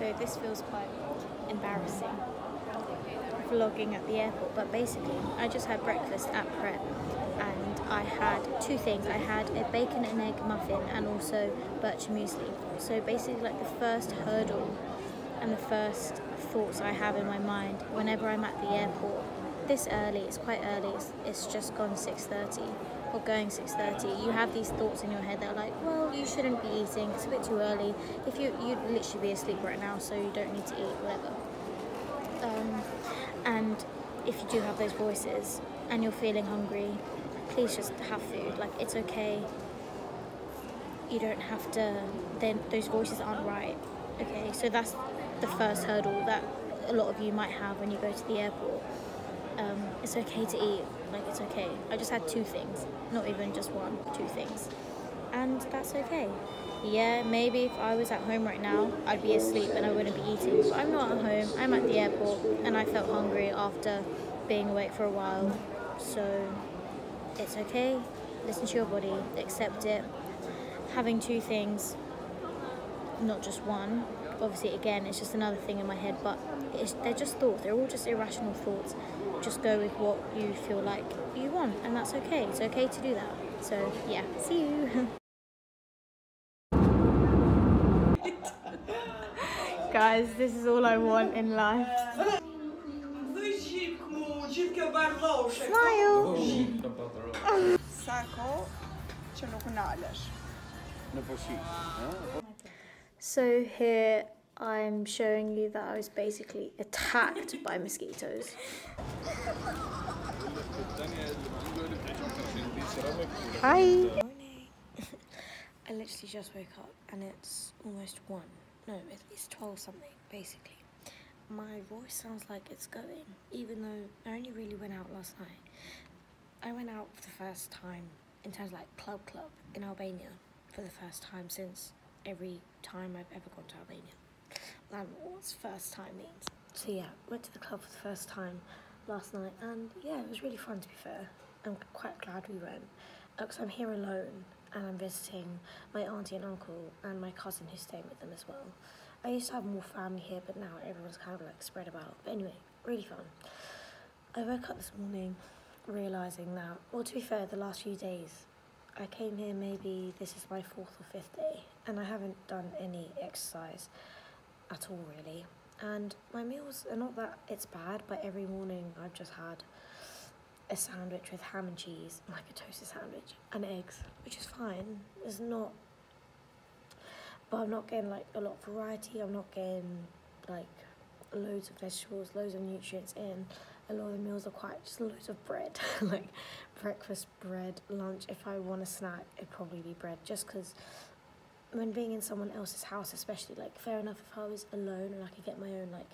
so this feels quite embarrassing, vlogging at the airport. But basically, I just had breakfast at Pret, and I had two things. I had a bacon and egg muffin and also birch muesli. So basically, like, the first hurdle and the first thoughts I have in my mind whenever I'm at the airport this early, it's quite early, it's just gone 6:30 or going 6:30, you have these thoughts in your head that are like, well, you shouldn't be eating, it's a bit too early, if you'd literally be asleep right now, so you don't need to eat, whatever. And if you do have those voices and you're feeling hungry, please just have food. Like, it's okay, you don't have to, then those voices aren't right, okay? So that's the first hurdle that a lot of you might have when you go to the airport. It's okay to eat, like, it's okay. I just had two things, not even just one, two things, and that's okay. Yeah, maybe if I was at home right now, I'd be asleep and I wouldn't be eating, but I'm not at home, I'm at the airport, and I felt hungry after being awake for a while, so it's okay. Listen to your body, accept it. Having two things, not just one, obviously, again, it's just another thing in my head, but they're just thoughts, they're all just irrational thoughts. Just go with what you feel like you want, and that's okay. It's okay to do that. So yeah, see you. Guys, this is all I want in life. Smile. So here I'm showing you that I was basically attacked by mosquitoes. Hi! I literally just woke up and it's almost 1. No, it's 12 something, basically. My voice sounds like it's going, even though I only really went out last night. I went out for the first time, in terms of like club in Albania, for the first time since every time I've ever gone to Albania. I don't know what first time means. So yeah, went to the club for the first time last night, and yeah, it was really fun, to be fair. I'm quite glad we went, because I'm here alone and I'm visiting my auntie and uncle and my cousin who's staying with them as well. I used to have more family here, but now everyone's kind of like spread about. But anyway, really fun. I woke up this morning realising that, well, to be fair, the last few days, I came here, maybe this is my 4th or 5th day, and I haven't done any exercise at all, really. And my meals are not that it's bad, but every morning I've just had a sandwich with ham and cheese, like a toasted sandwich, and eggs, which is fine. It's not, but I'm not getting like a lot of variety. I'm not getting like loads of vegetables, loads of nutrients in. A lot of the meals are quite just loads of bread, like breakfast bread, lunch. If I want a snack, it'd probably be bread, just because when being in someone else's house, especially, like, fair enough, if I was alone and I could get my own like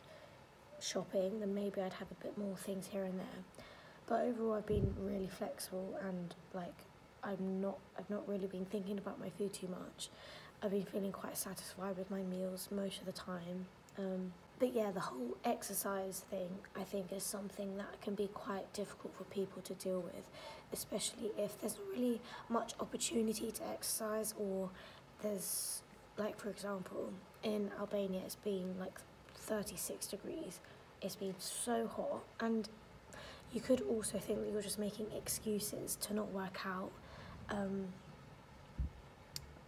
shopping, then maybe I'd have a bit more things here and there. But overall, I've been really flexible, and like I've not really been thinking about my food too much. I've been feeling quite satisfied with my meals most of the time. But yeah, the whole exercise thing, I think, is something that can be quite difficult for people to deal with, especially if there's not really much opportunity to exercise, or there's, like, for example, in Albania, it's been like 36 degrees. It's been so hot, and you could also think that you're just making excuses to not work out.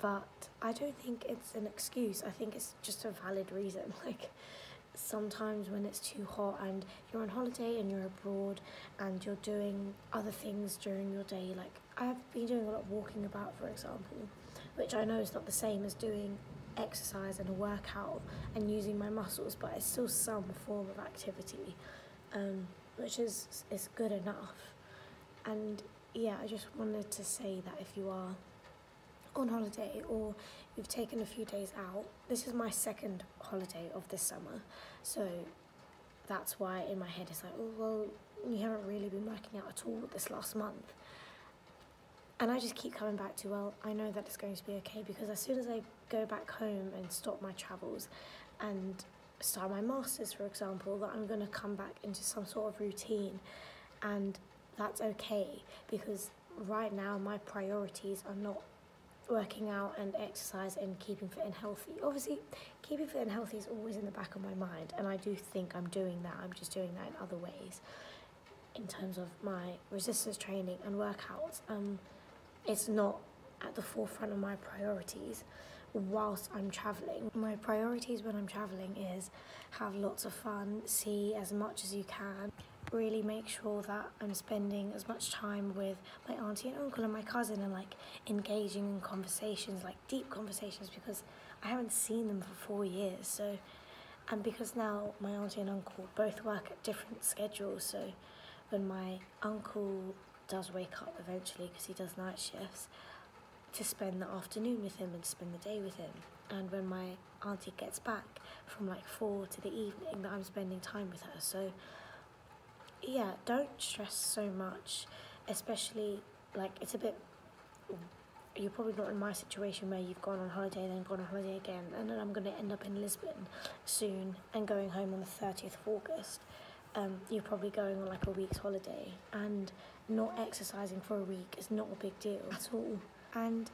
But I don't think it's an excuse. I think it's just a valid reason. Like, sometimes when it's too hot and you're on holiday and you're abroad and you're doing other things during your day, like, I've been doing a lot of walking about, for example, which I know is not the same as doing exercise and a workout and using my muscles, but it's still some form of activity, which is good enough. And yeah, I just wanted to say that if you are on holiday or you've taken a few days out, this is my 2nd holiday of this summer, so that's why in my head it's like, oh well, you haven't really been working out at all this last month. And I just keep coming back to, well, I know that it's going to be okay, because as soon as I go back home and stop my travels and start my masters, for example, that I'm going to come back into some sort of routine, and that's okay, because right now my priorities are not working out and exercise and keeping fit and healthy. Obviously, keeping fit and healthy is always in the back of my mind, and I do think I'm doing that. I'm just doing that in other ways, in terms of my resistance training and workouts. It's not at the forefront of my priorities whilst I'm travelling. My priorities when I'm travelling is have lots of fun, see as much as you can, really make sure that I'm spending as much time with my auntie and uncle and my cousin, and like engaging in conversations, like deep conversations, because I haven't seen them for 4 years. So, and because now my auntie and uncle both work at different schedules, so when my uncle does wake up eventually, because he does night shifts, to spend the afternoon with him and spend the day with him. And when my auntie gets back from like 4 to the evening, that I'm spending time with her. So yeah, don't stress so much, especially like it's a bit, you're probably not in my situation where you've gone on holiday and then gone on holiday again, and then I'm going to end up in Lisbon soon and going home on the 30th of August. You're probably going on like a week's holiday, and not exercising for a week is not a big deal at all. And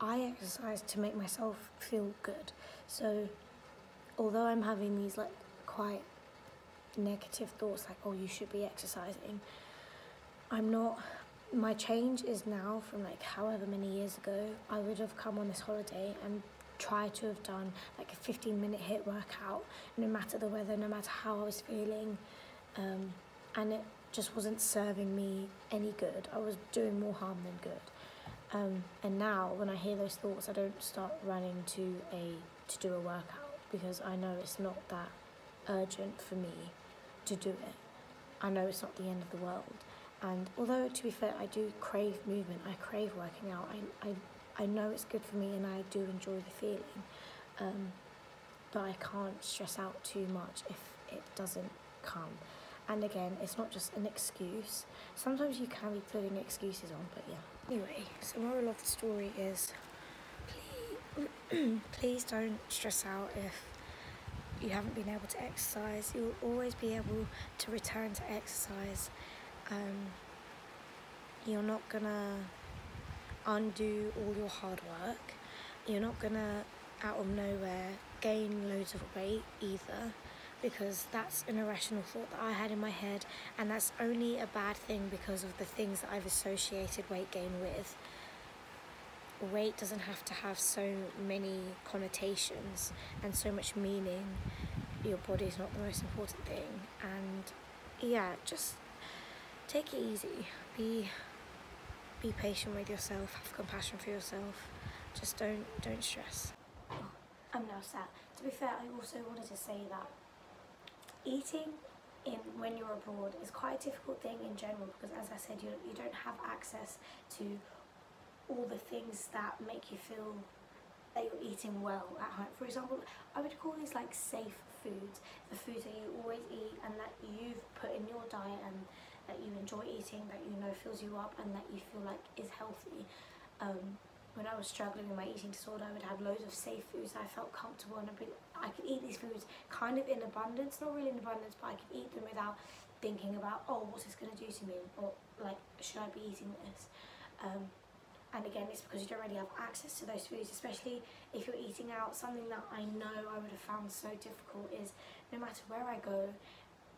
I exercise to make myself feel good. So although I'm having these like quite negative thoughts, like, oh, you should be exercising, I'm not. My change is now from like however many years ago, I would have come on this holiday and try to have done like a 15-minute HIIT workout, no matter the weather, no matter how I was feeling, and it just wasn't serving me any good. I was doing more harm than good. And now when I hear those thoughts, I don't start running to do a workout, because I know it's not that urgent for me to do it. I know it's not the end of the world. And although, to be fair, I do crave movement, I crave working out, I know it's good for me and I do enjoy the feeling, but I can't stress out too much if it doesn't come. And again, it's not just an excuse. Sometimes you can be putting excuses on, but yeah. Anyway, so my moral of the story is, please don't stress out if you haven't been able to exercise. You'll always be able to return to exercise. You're not gonna undo all your hard work. You're not gonna, out of nowhere, gain loads of weight either, because that's an irrational thought that I had in my head, and that's only a bad thing because of the things that I've associated weight gain with. Weight doesn't have to have so many connotations and so much meaning. Your body is not the most important thing. And yeah, just take it easy. Be patient with yourself, have compassion for yourself. Just don't stress. Oh, I'm now sad. To be fair, I also wanted to say that eating when you're abroad is quite a difficult thing in general, because as I said, you don't have access to all the things that make you feel that you're eating well at home. For example, I would call these like safe foods, the foods that you always eat and that you've put in your diet and that you enjoy eating, that you know fills you up and that you feel like is healthy. When I was struggling with my eating disorder, I would have loads of safe foods that I felt comfortable and I could eat these foods kind of in abundance, not really in abundance, but I could eat them without thinking about, oh, what's this going to do to me, or like, should I be eating this? And again, it's because you don't really have access to those foods, especially if you're eating out. Something that I know I would have found so difficult is, no matter where I go,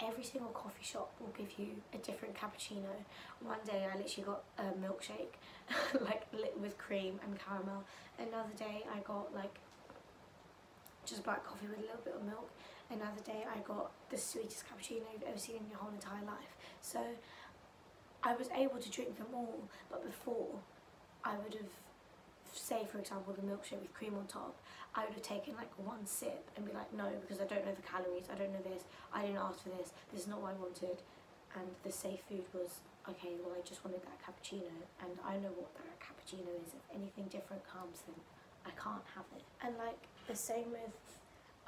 every single coffee shop will give you a different cappuccino. One day I literally got a milkshake, like lit with cream and caramel. Another day I got like just black coffee with a little bit of milk. Another day I got the sweetest cappuccino you've ever seen in your whole entire life. So I was able to drink them all, but before I would have, say for example the milkshake with cream on top, I would have taken like one sip and be like, no, because I don't know the calories, I don't know this, I didn't ask for this, this is not what I wanted. And the safe food was, okay, well I just wanted that cappuccino, and I know what that cappuccino is. If anything different comes, then I can't have it. And like the same with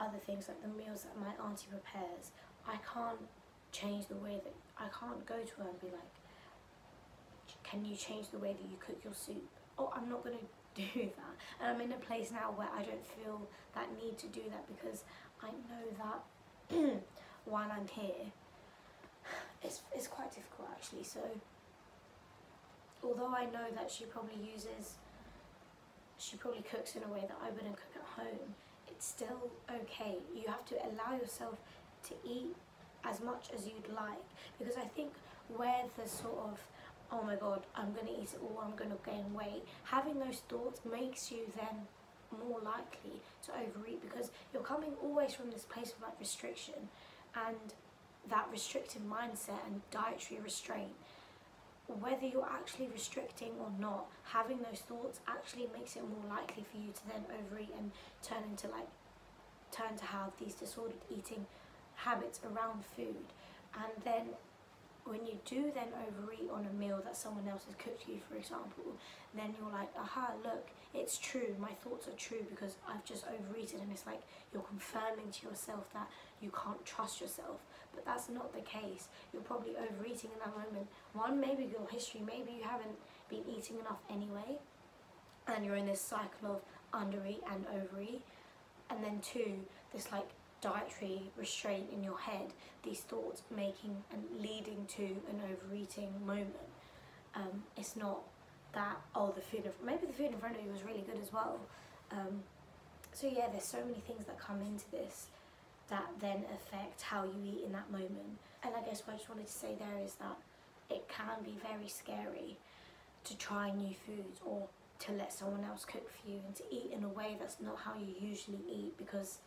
other things, like the meals that my auntie prepares, I can't change the way that, I can't go to her and be like, can you change the way that you cook your soup? Oh, I'm not going to do that. And I'm in a place now where I don't feel that need to do that, because I know that while I'm here it's quite difficult actually. So although I know that she probably uses she probably cooks in a way that I wouldn't cook at home, it's still okay. You have to allow yourself to eat as much as you'd like, because I think where the sort of, oh my god, I'm going to eat it all, I'm going to gain weight, having those thoughts makes you then more likely to overeat, because you're coming always from this place of like restriction and that restrictive mindset and dietary restraint. Whether you're actually restricting or not, having those thoughts actually makes it more likely for you to then overeat and turn to have these disordered eating habits around food. And then when you do then overeat on a meal that someone else has cooked you, for example, then you're like, aha, look, it's true, my thoughts are true because I've just overeaten. And it's like you're confirming to yourself that you can't trust yourself, but that's not the case. You're probably overeating in that moment. One, maybe your history, maybe you haven't been eating enough anyway and you're in this cycle of undereat and overeat, and then two, this like dietary restraint in your head, these thoughts making and leading to an overeating moment. It's not that, oh, maybe the food in front of you was really good as well. So yeah, there's so many things that come into this that then affect how you eat in that moment. And I guess what I just wanted to say there is that it can be very scary to try new foods or to let someone else cook for you and to eat in a way that's not how you usually eat, because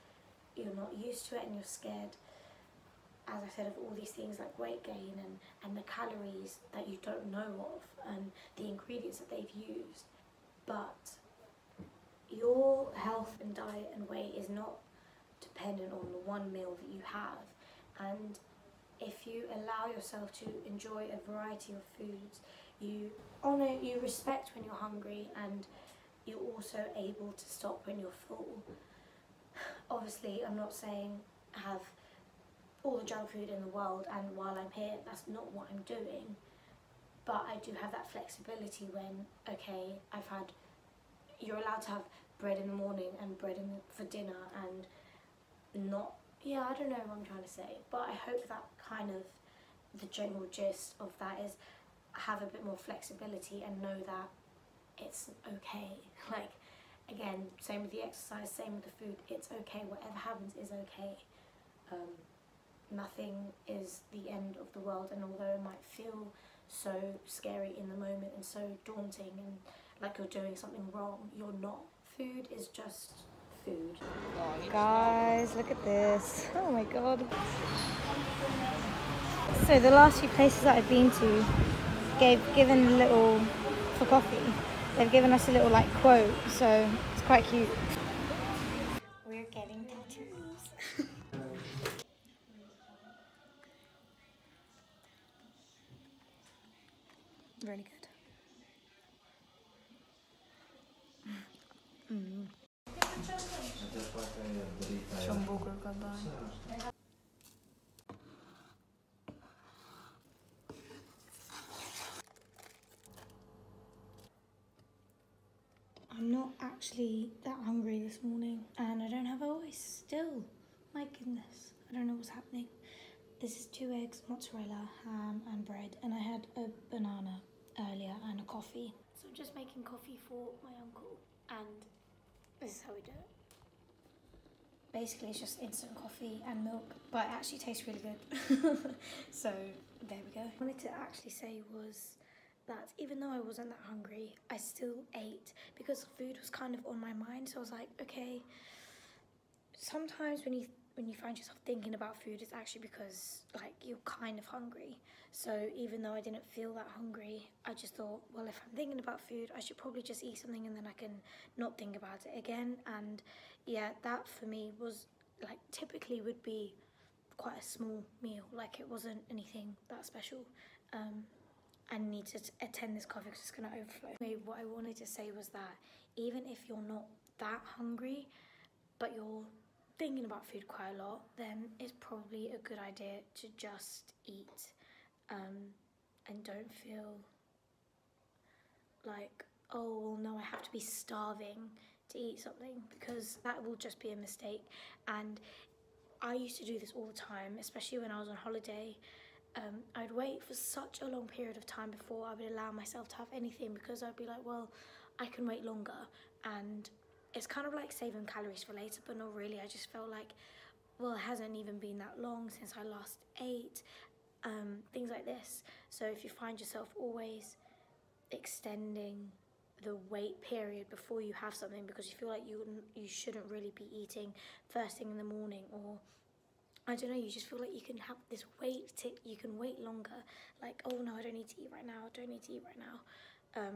you're not used to it and you're scared, as I said, of all these things like weight gain and the calories that you don't know of and the ingredients that they've used. But your health and diet and weight is not dependent on the one meal that you have, and if you allow yourself to enjoy a variety of foods, you honour, you respect when you're hungry, and you're also able to stop when you're full. Obviously, I'm not saying have all the junk food in the world, and while I'm here, that's not what I'm doing. But I do have that flexibility when, okay, you're allowed to have bread in the morning and bread for dinner, and not, yeah, I don't know what I'm trying to say. But I hope that kind of the general gist of that is have a bit more flexibility and know that it's okay. Like, again, same with the exercise, same with the food, it's okay, whatever happens is okay. Nothing is the end of the world, and although it might feel so scary in the moment and so daunting and like you're doing something wrong, you're not. Food is just food. Guys, look at this. Oh my god. So the last few places that I've been to, for coffee, they've given us a little like quote, so it's quite cute. We're getting tattoos. Really good. Mm. I'm not actually that hungry this morning, and I don't have a voice still. My goodness, I don't know what's happening. This is 2 eggs, mozzarella, ham and bread, and I had a banana earlier and a coffee. So I'm just making coffee for my uncle, and this is how we do it. Basically it's just instant coffee and milk, but it actually tastes really good. So there we go. What I wanted to actually say was that even though I wasn't that hungry, I still ate because food was kind of on my mind. So I was like, okay, sometimes when you find yourself thinking about food, it's actually because like you're kind of hungry. So even though I didn't feel that hungry, I just thought, well, if I'm thinking about food, I should probably just eat something and then I can not think about it again. And yeah, that for me was like, typically would be quite a small meal. Like it wasn't anything that special. I need to attend this coffee because it's going to overflow. Anyway, what I wanted to say was that even if you're not that hungry, but you're thinking about food quite a lot, then it's probably a good idea to just eat and don't feel like, oh, well, no, I have to be starving to eat something, because that will just be a mistake. And I used to do this all the time, especially when I was on holiday. I'd wait for such a long period of time before I would allow myself to have anything, because I'd be like, well, I can wait longer, and it's kind of like saving calories for later, but not really. I just felt like, well, it hasn't even been that long since I last ate, things like this. So if you find yourself always extending the wait period before you have something because you feel like you shouldn't really be eating first thing in the morning, or I don't know, you just feel like you can have this wait, you can wait longer. Like, oh no, I don't need to eat right now, I don't need to eat right now.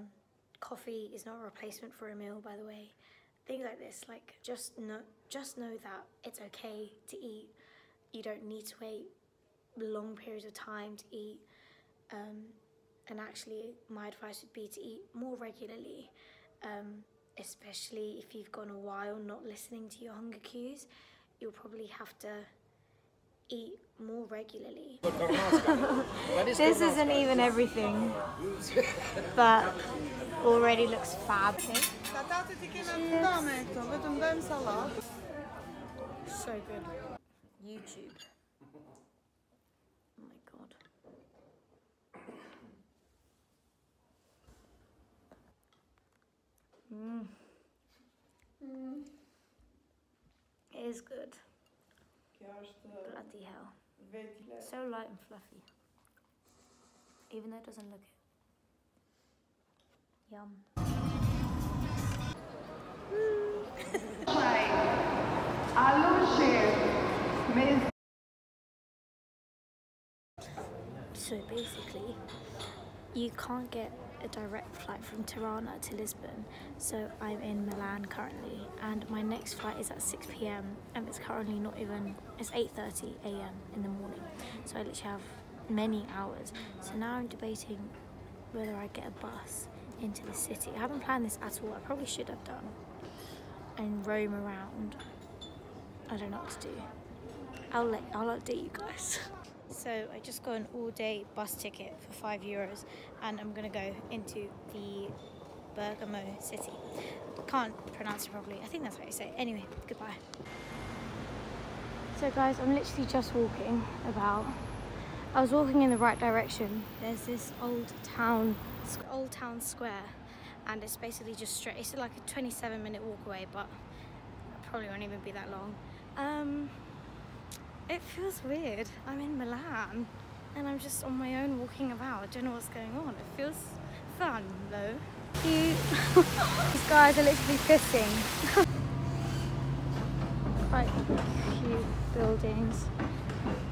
Coffee is not a replacement for a meal, by the way. Things like this, like, just know that it's okay to eat. You don't need to wait long periods of time to eat. And actually, my advice would be to eat more regularly, especially if you've gone a while not listening to your hunger cues. You'll probably have to eat more regularly. This isn't even everything, but already looks fab. So good. YouTube. Oh my god. Mm. Mm. It is good. Bloody hell. So light and fluffy. Even though it doesn't look it. Yum. So basically, you can't get a direct flight from Tirana to Lisbon, so I'm in Milan currently, and my next flight is at 6 p.m. and it's currently not even, it's 8:30 a.m. in the morning, so I literally have many hours. So now I'm debating whether I get a bus into the city. I haven't planned this at all, I probably should have done, and roam around. I don't know what to do. I'll update you guys. So I just got an all-day bus ticket for €5, and I'm gonna go into the Bergamo city. Can't pronounce it properly. I think that's what I say. Anyway, goodbye. So guys, I'm literally just walking about. I was walking in the right direction. There's this old town square, and it's basically just straight. It's like a 27-minute walk away, but it probably won't even be that long. It feels weird. I'm in Milan and I'm just on my own walking about. I don't know what's going on. It feels fun though. Cute. These guys are literally pissing. Quite cute buildings.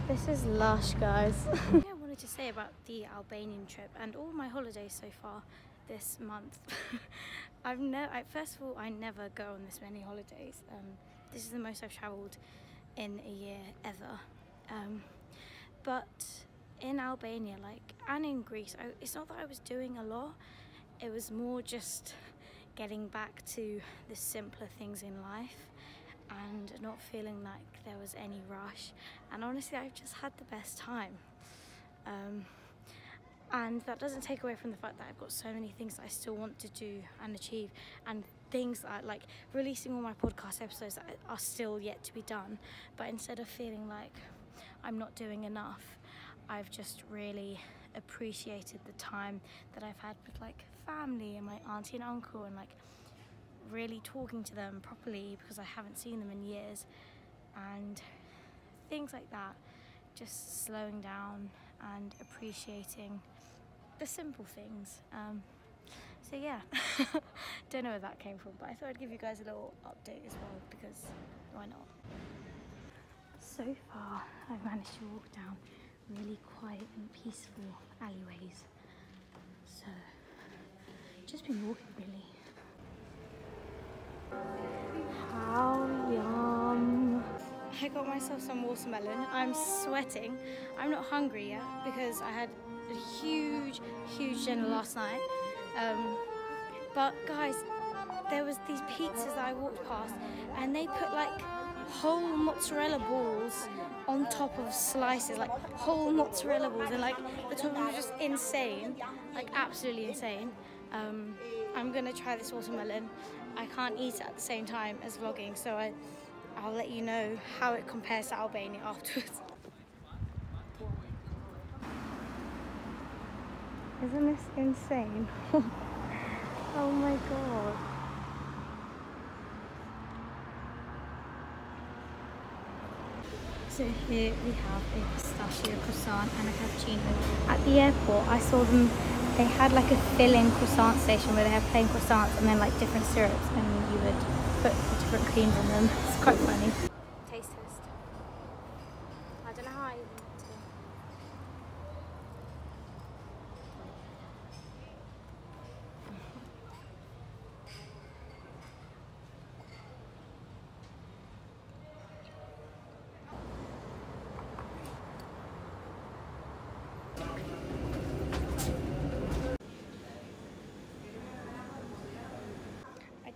This is lush, guys. What I wanted to say about the Albanian trip and all my holidays so far this month. First of all, I never go on this many holidays. This is the most I've travelled in a year ever, but in Albania, like, and in Greece, it's not that I was doing a lot. It was more just getting back to the simpler things in life and not feeling like there was any rush, and honestly I've just had the best time, and that doesn't take away from the fact that I've got so many things that I still want to do and achieve, and things that, like, releasing all my podcast episodes that are still yet to be done. But instead of feeling like I'm not doing enough, I've just really appreciated the time that I've had with, like, family and my auntie and uncle, and, like, really talking to them properly because I haven't seen them in years, and things like that. Just slowing down and appreciating the simple things. So yeah, don't know where that came from, but I thought I'd give you guys a little update as well, because why not? So far, I've managed to walk down really quiet and peaceful alleyways. So, just been walking really. How yum! I got myself some watermelon. I'm sweating. I'm not hungry yet because I had a huge dinner last night. But guys, there was these pizzas that I walked past, and they put, like, whole mozzarella balls on top of slices, like whole mozzarella balls, and, like, the top was just insane, like absolutely insane. I'm gonna try this watermelon. I can't eat it at the same time as vlogging, so I'll let you know how it compares to Albania afterwards. Isn't this insane? Oh my god. So here we have a pistachio croissant and a cappuccino. At the airport I saw them, they had like a fill-in croissant station where they had plain croissants and then like different syrups, and you would put different creams on them. It's quite funny. Taste test. I don't know how I even want to.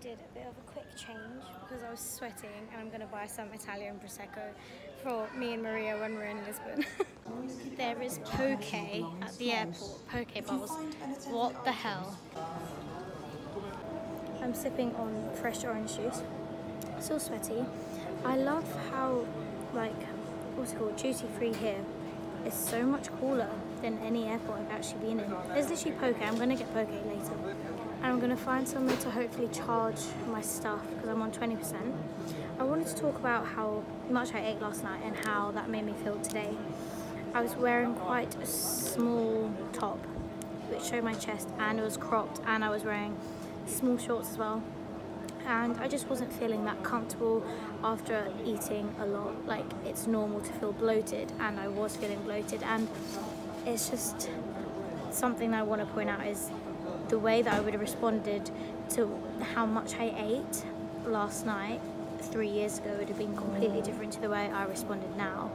A bit of a quick change because I was sweating, and I'm going to buy some Italian Prosecco for me and Maria when we're in Lisbon. There is poke at the airport, poke bowls. What the hell? I'm sipping on fresh orange juice. Still sweaty. I love how, like, what's it called, duty free here is so much cooler than any airport I've actually been in. There's literally poke. I'm going to get poke later. And I'm going to find somewhere to hopefully charge my stuff because I'm on 20%. I wanted to talk about how much I ate last night and how that made me feel today. I was wearing quite a small top which showed my chest, and it was cropped, and I was wearing small shorts as well. And I just wasn't feeling that comfortable after eating a lot. Like, it's normal to feel bloated, and I was feeling bloated, and it's just something that I want to point out is the way that I would have responded to how much I ate last night 3 years ago would have been completely different to the way I responded now.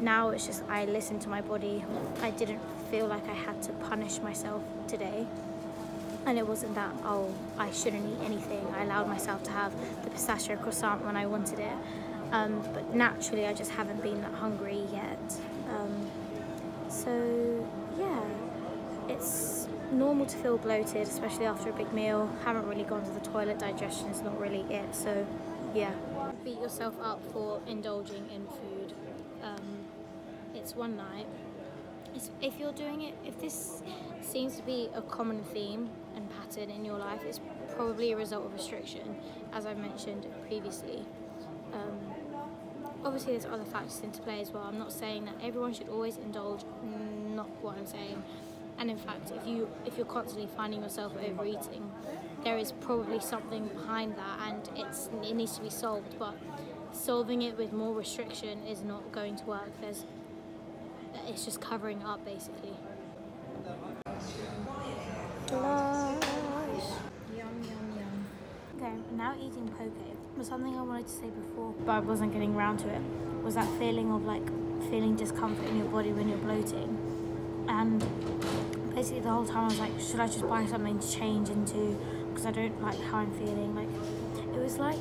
Now it's just I listened to my body. I didn't feel like I had to punish myself today. And it wasn't that, oh, I shouldn't eat anything. I allowed myself to have the pistachio croissant when I wanted it. But naturally, I just haven't been that hungry yet. So, yeah, it's normal to feel bloated, especially after a big meal. Haven't really gone to the toilet, digestion is not really it, so yeah. Beat yourself up for indulging in food. It's one night. If you're doing it, if this seems to be a common theme and pattern in your life, it's probably a result of restriction, as I mentioned previously. Obviously there's other factors into play as well. I'm not saying that everyone should always indulge, not what I'm saying. And in fact, if you're constantly finding yourself overeating, there is probably something behind that, and it needs to be solved. But solving it with more restriction is not going to work. It's just covering up, basically. Gosh. Yum, yum, yum. Okay, I'm now eating poke. But something I wanted to say before, but I wasn't getting round to it, was that feeling of like feeling discomfort in your body when you're bloating. And basically the whole time I was like, should I just buy something to change into, because I don't like how I'm feeling. Like, it was like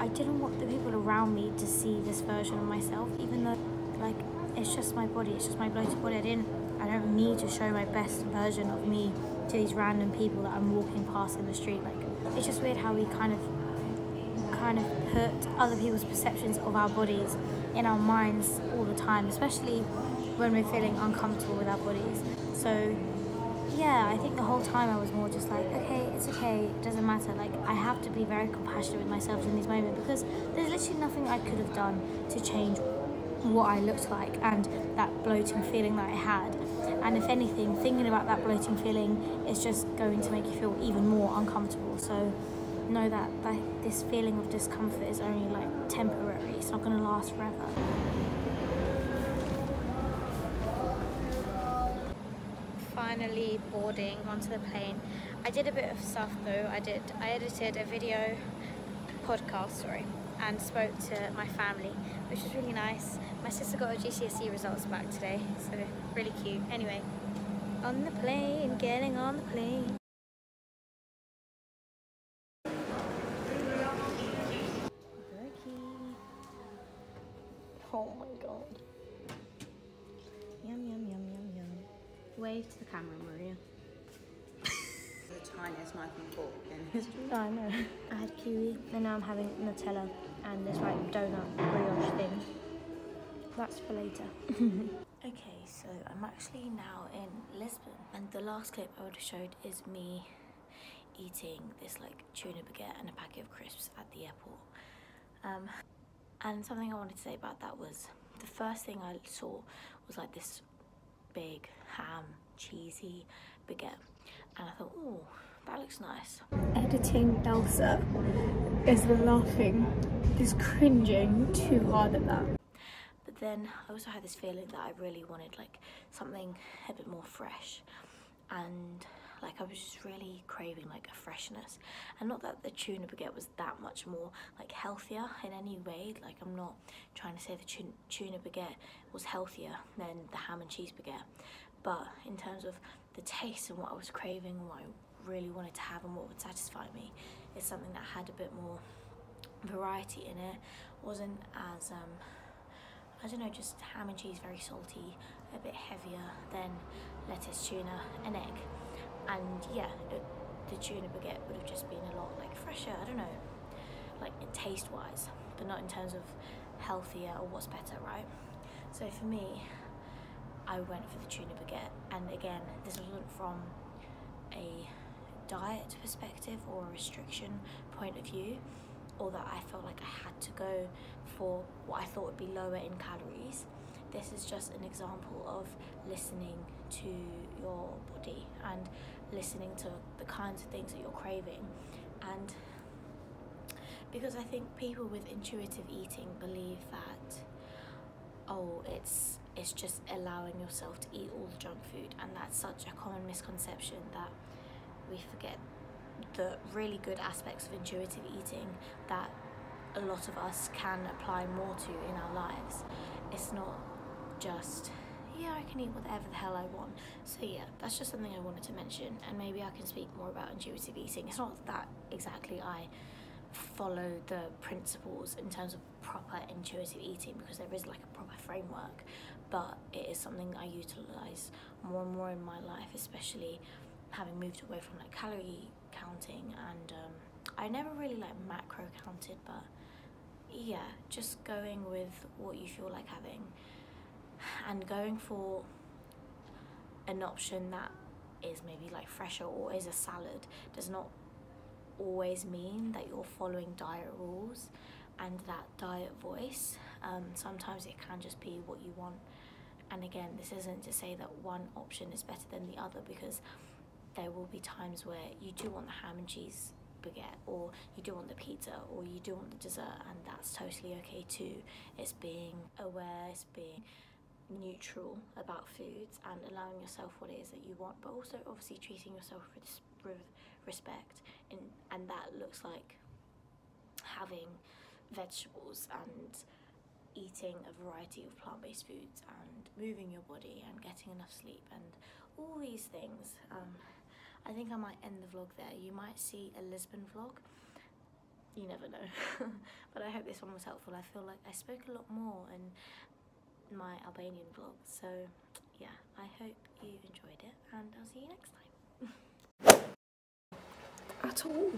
I didn't want the people around me to see this version of myself, even though, like, it's just my body, it's just my bloated body. I don't need to show my best version of me to these random people that I'm walking past in the street. Like, it's just weird how we kind of put other people's perceptions of our bodies in our minds all the time, especially when we're feeling uncomfortable with our bodies. So yeah, I think the whole time I was more just like, okay, it's okay, it doesn't matter. Like, I have to be very compassionate with myself in these moments, because there's literally nothing I could have done to change what I looked like and that bloating feeling that I had. And if anything, thinking about that bloating feeling is just going to make you feel even more uncomfortable. So know that this feeling of discomfort is only like temporary. It's not going to last forever. Finally boarding onto the plane. I did a bit of stuff though. I edited a video podcast, sorry, and spoke to my family, which was really nice. My sister got her GCSE results back today, so really cute. Anyway, on the plane, getting on the plane. Oh my god. Yum, yum, yum, yum, yum. Wave to the camera, Maria. The tiniest knife and fork in history. Oh, I know. I had kiwi, and now I'm having Nutella and this like donut brioche thing. That's for later. Okay, so I'm actually now in Lisbon, and the last clip I would have showed is me eating this like tuna baguette and a packet of crisps at the airport. And something I wanted to say about that was the first thing I saw was like this big ham cheesy baguette, and I thought, oh, that looks nice. Editing Elsa is laughing, is cringing too hard at that. But then I also had this feeling that I really wanted like something a bit more fresh, and like I was just really craving like a freshness. And not that the tuna baguette was that much more like healthier in any way, like I'm not trying to say the tuna baguette was healthier than the ham and cheese baguette, but in terms of the taste and what I was craving and what I really wanted to have and what would satisfy me, it's something that had a bit more variety in it. Wasn't as I don't know, just ham and cheese, very salty, a bit heavier than lettuce, tuna and egg. And yeah, the tuna baguette would have just been a lot like fresher, I don't know, like taste wise, but not in terms of healthier or what's better, right? So for me, I went for the tuna baguette. And again, this wasn't from a diet perspective or a restriction point of view, or that I felt like I had to go for what I thought would be lower in calories. This is just an example of listening to your body and listening to the kinds of things that you're craving. And because I think people with intuitive eating believe that, oh, it's just allowing yourself to eat all the junk food, and that's such a common misconception that we forget the really good aspects of intuitive eating that a lot of us can apply more to in our lives. It's not just, yeah, I can eat whatever the hell I want. So yeah, that's just something I wanted to mention, and maybe I can speak more about intuitive eating. It's not that exactly I follow the principles in terms of proper intuitive eating, because there is like a proper framework, but it is something I utilize more and more in my life, especially having moved away from like calorie counting. And I never really like macro counted, but yeah, just going with what you feel like having and going for an option that is maybe like fresher or is a salad does not always mean that you're following diet rules and that diet voice. Sometimes it can just be what you want. And again, this isn't to say that one option is better than the other, because there will be times where you do want the ham and cheese baguette, or you do want the pizza, or you do want the dessert, and that's totally okay too. It's being aware, it's being neutral about foods and allowing yourself what it is that you want, but also obviously treating yourself with respect, and that looks like having vegetables and eating a variety of plant-based foods and moving your body and getting enough sleep and all these things. I think I might end the vlog there. You might see a Lisbon vlog, you never know. But I hope this one was helpful. I feel like I spoke a lot more in my Albanian vlog, so yeah, I hope you enjoyed it, and I'll see you next time. At all.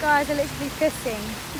Guys are literally pissing.